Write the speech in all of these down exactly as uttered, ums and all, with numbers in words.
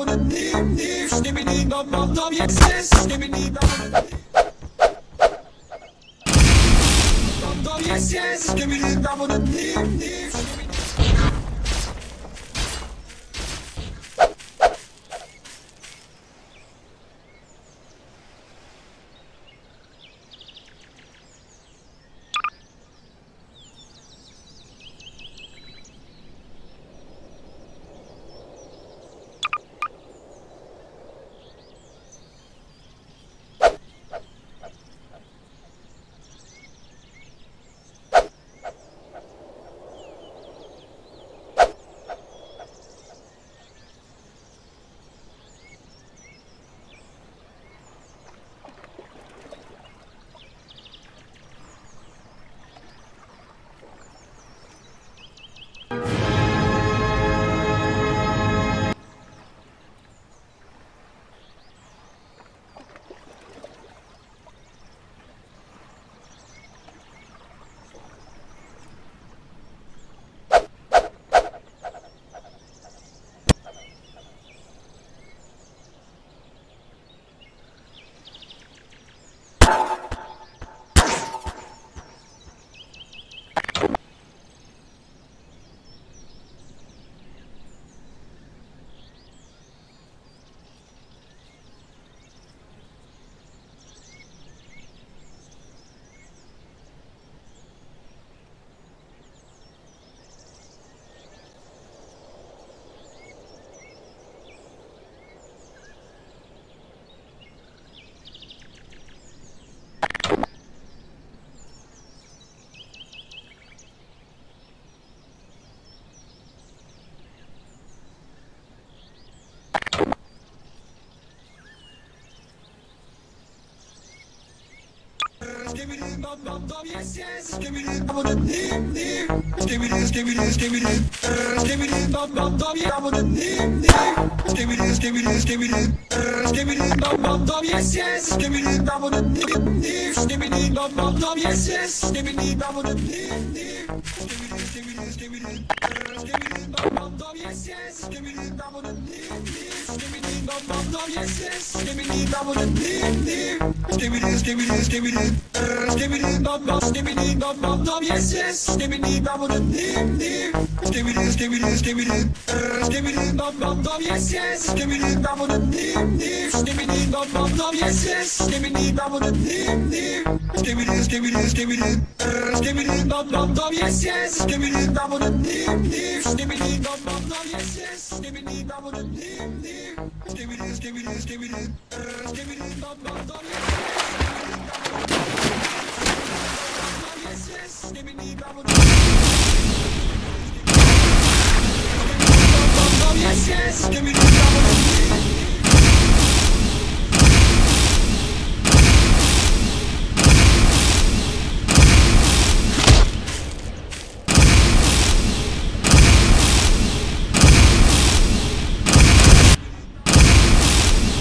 Yes, yes, give me this, I want it, name, name. Give me this, give me this, give me this. Give me this, bum, bum, bum, yeah, I want it, name, name. Give me this, give me this, give me this. Give me this, bum, bum, bum, yes, yes. Give me this, I want it, name, name. Give me this, bum, bum, bum, yes, yes. Give me this, I want it, name, name. Give me this, give me this, give me this. Give me this, bum, bum, bum, yes, yes. Give me this, I want it, name, name. Give me this, bum, bum, bum, yes, yes. Give me this, I want it, name, name. Give me this, give me this, give me this. Give me this, bum, bum, give me this, bum, bum, bum, yes, yes. Give me this, I want it, name, name. Give me this, give me this, give me this. Give me this, bum, bum, bum, yes, yes. Give me this, I want it, name, name. Give me this, bum, bum, bum, yes, yes. Give me this, I want it, name, name. Give me this, give me this, give me this. Give me this, bum, bum, bum, yes, yes. Give me this, I want it, name, name. Give me this, bum, bum, bum, yes, yes. Give me this, I want it, name, name. Give me this, give me this, give me this. Give me this, bum, bum, bum, yes, yes.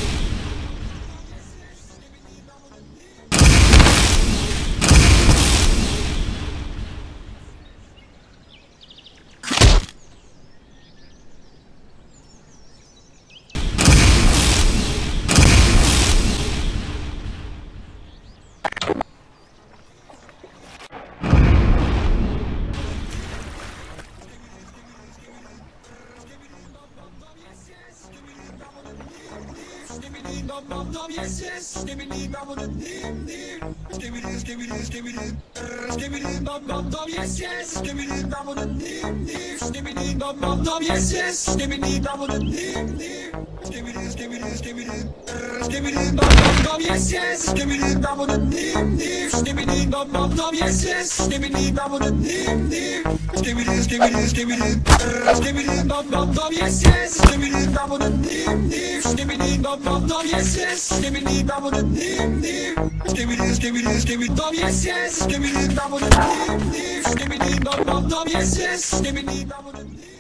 Yes, give me the double. Yes, yes, give me the yes, yes, give me this, I want it, name, name. Give me this, give me this, give me this. Give me this, bum, bum, bum, yes, yes. Give me this, I want it, name, name. Give me this, bum, bum, bum, yes, yes. Give me this, I want it, name, name. Give me this, give me this, give me this. Give me this, bum, bum, bum, yes, yes. Give me this, I want it, name, name. Give me this, bum, bum, bum, yes, yes. Give me this, I want it, name, name. Give me this, give me this, give me this. Give me this, bum, bum, bum, yes, yes. Give me this, I want it, name, name. Give me this, bum, bum, bum, yes, yes. Give me this, I want it, name, name. Give me this, give me this, give me this, yes, yes. Give me this, I want it, name, name. Give me this, bum, bum, bum, yes, yes. Give me this, I want it, name.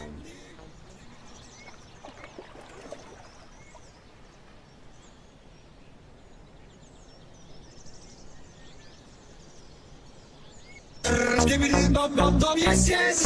Yes, yes,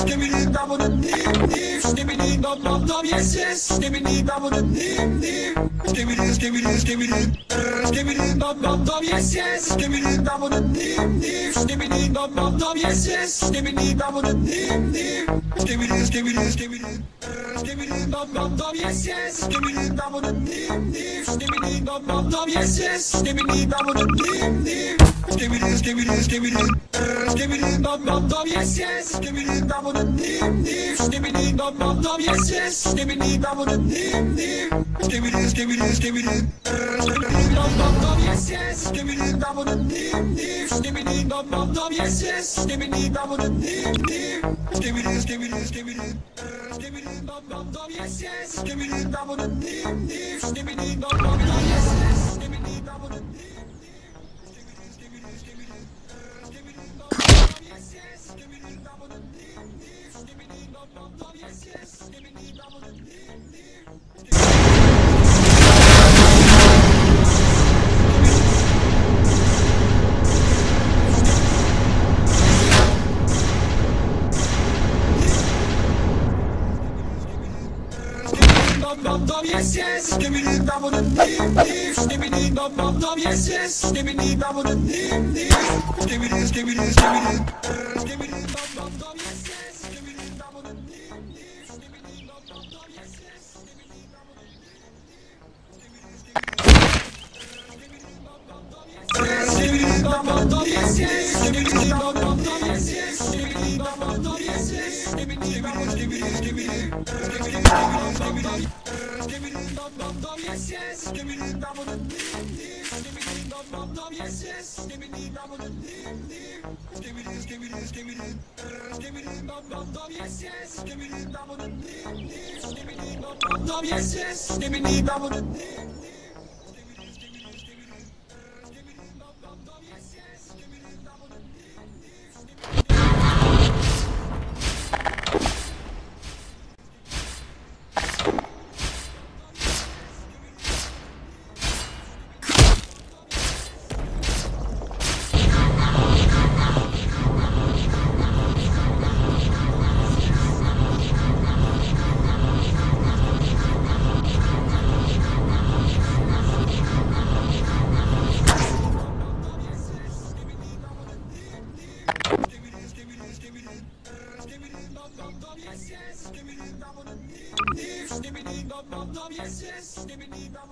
give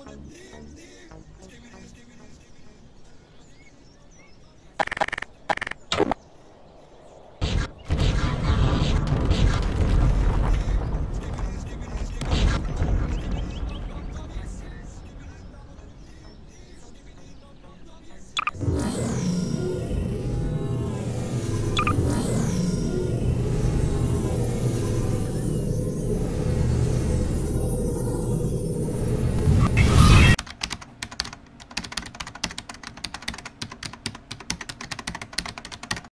me the